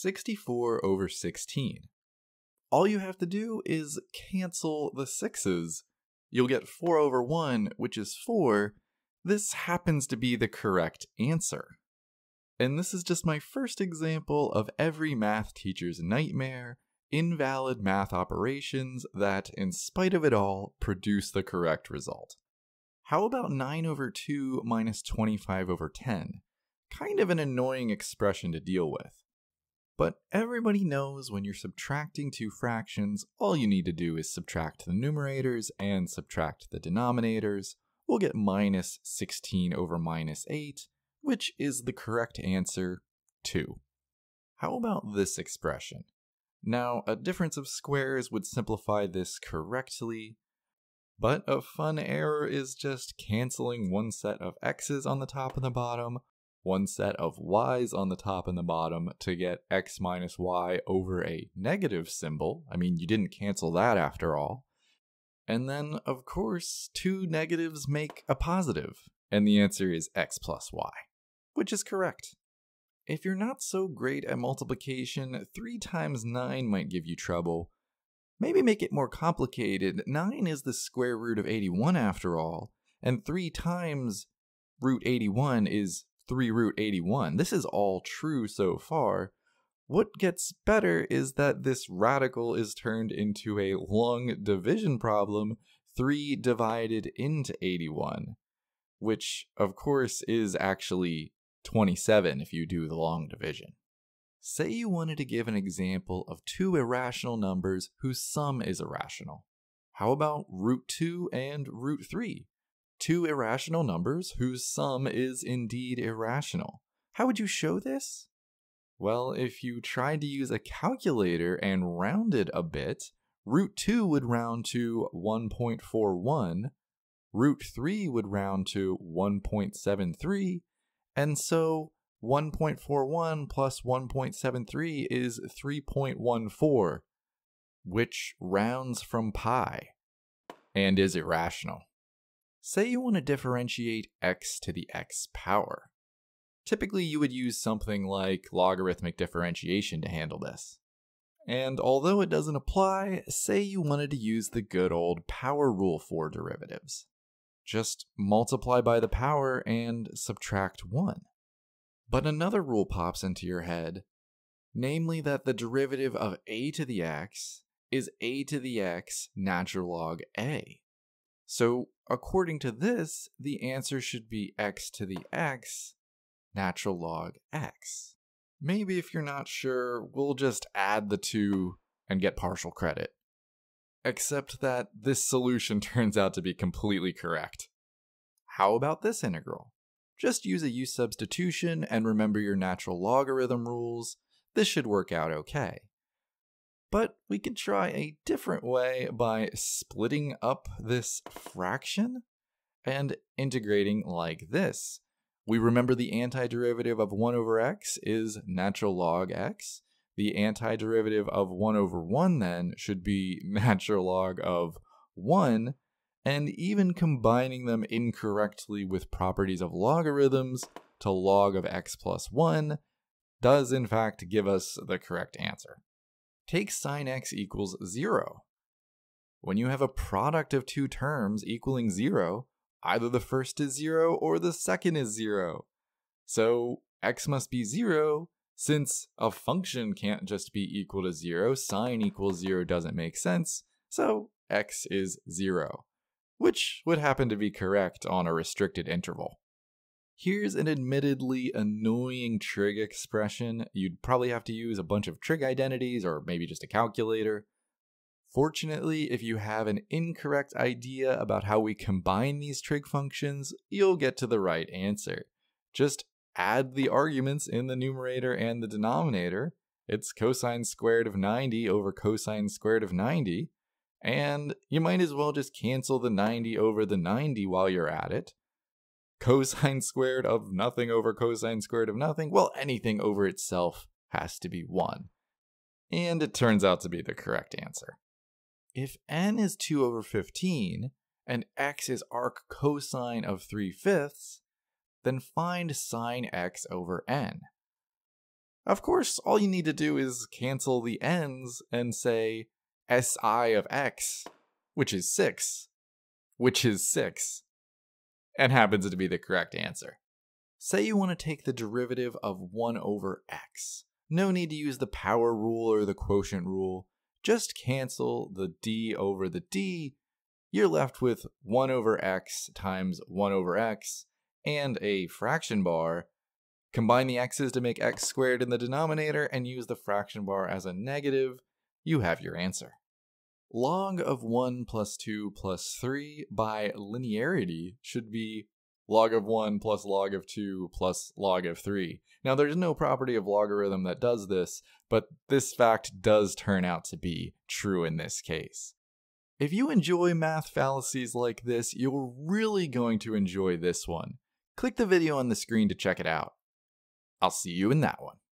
64 over 16. All you have to do is cancel the 6's. You'll get 4 over 1, which is 4. This happens to be the correct answer. And this is just my first example of every math teacher's nightmare, invalid math operations that, in spite of it all, produce the correct result. How about 9 over 2 minus 25 over 10? Kind of an annoying expression to deal with. But everybody knows when you're subtracting two fractions, all you need to do is subtract the numerators and subtract the denominators. We'll get minus 16 over minus 8, which is the correct answer, 2. How about this expression? Now, a difference of squares would simplify this correctly, but a fun error is just canceling one set of x's on the top and the bottom, one set of y's on the top and the bottom to get x minus y over a negative symbol. I mean, you didn't cancel that after all. And then, of course, two negatives make a positive, and the answer is x plus y, which is correct. If you're not so great at multiplication, 3 times 9 might give you trouble. Maybe make it more complicated. 9 is the square root of 81 after all, and 3 times root 81 is 3 root 81. This is all true so far. What gets better is that this radical is turned into a long division problem, 3 divided into 81, which of course is actually 27 if you do the long division. Say you wanted to give an example of two irrational numbers whose sum is irrational. How about root 2 and root 3? Two irrational numbers whose sum is indeed irrational. How would you show this? Well, if you tried to use a calculator and rounded a bit, root 2 would round to 1.41, root 3 would round to 1.73, and so 1.41 plus 1.73 is 3.14, which rounds from pi and is irrational. Say you want to differentiate x to the x power. Typically, you would use something like logarithmic differentiation to handle this. And although it doesn't apply, say you wanted to use the good old power rule for derivatives. Just multiply by the power and subtract 1. But another rule pops into your head, namely that the derivative of a to the x is a to the x natural log a. So according to this, the answer should be x to the x natural log x. Maybe if you're not sure, we'll just add the two and get partial credit. Except that this solution turns out to be completely correct. How about this integral? Just use a u substitution and remember your natural logarithm rules. This should work out okay. But we could try a different way by splitting up this fraction and integrating like this. We remember the antiderivative of 1 over x is natural log x. The antiderivative of 1 over 1 then should be natural log of 1, and even combining them incorrectly with properties of logarithms to log of x plus 1 does in fact give us the correct answer. Take sine x equals 0. When you have a product of two terms equaling 0, either the first is 0 or the second is 0. So x must be 0. Since a function can't just be equal to 0, sine equals 0 doesn't make sense, so x is 0, which would happen to be correct on a restricted interval. Here's an admittedly annoying trig expression. You'd probably have to use a bunch of trig identities or maybe just a calculator. Fortunately, if you have an incorrect idea about how we combine these trig functions, you'll get to the right answer. Just add the arguments in the numerator and the denominator. It's cosine squared of 90 over cosine squared of 90. And you might as well just cancel the 90 over the 90 while you're at it. Cosine squared of nothing over cosine squared of nothing. Well, anything over itself has to be 1. And it turns out to be the correct answer. If n is 2 over 15 and x is arc cosine of 3/5, then find sine x over n. Of course, all you need to do is cancel the n's and say si of x, which is 6, and happens to be the correct answer. Say you want to take the derivative of 1 over x. No need to use the power rule or the quotient rule. Just cancel the d over the d. You're left with 1 over x times 1 over x and a fraction bar. Combine the x's to make x squared in the denominator and use the fraction bar as a negative. You have your answer. Log of 1 plus 2 plus 3 by linearity should be log of 1 plus log of 2 plus log of 3. Now there's no property of logarithm that does this, but this fact does turn out to be true in this case. If you enjoy math fallacies like this, you're really going to enjoy this one. Click the video on the screen to check it out. I'll see you in that one.